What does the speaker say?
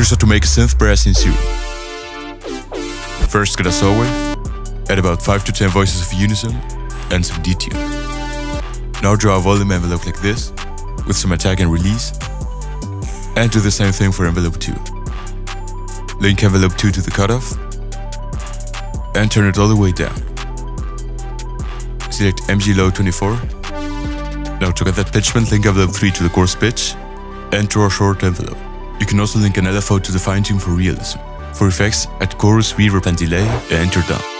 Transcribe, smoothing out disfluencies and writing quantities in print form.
Here's how to make a synth brass in Sue. First get a saw wave, add about 5 to 10 voices of unison and some detune. Now draw a volume envelope like this, with some attack and release, and do the same thing for envelope 2. Link envelope 2 to the cutoff, and turn it all the way down. Select MG low 24. Now to get that pitch bend, link envelope 3 to the coarse pitch, and draw a short envelope. You can also link an LFO to the fine tune for realism. For effects, add chorus, reverb and delay, and you're done.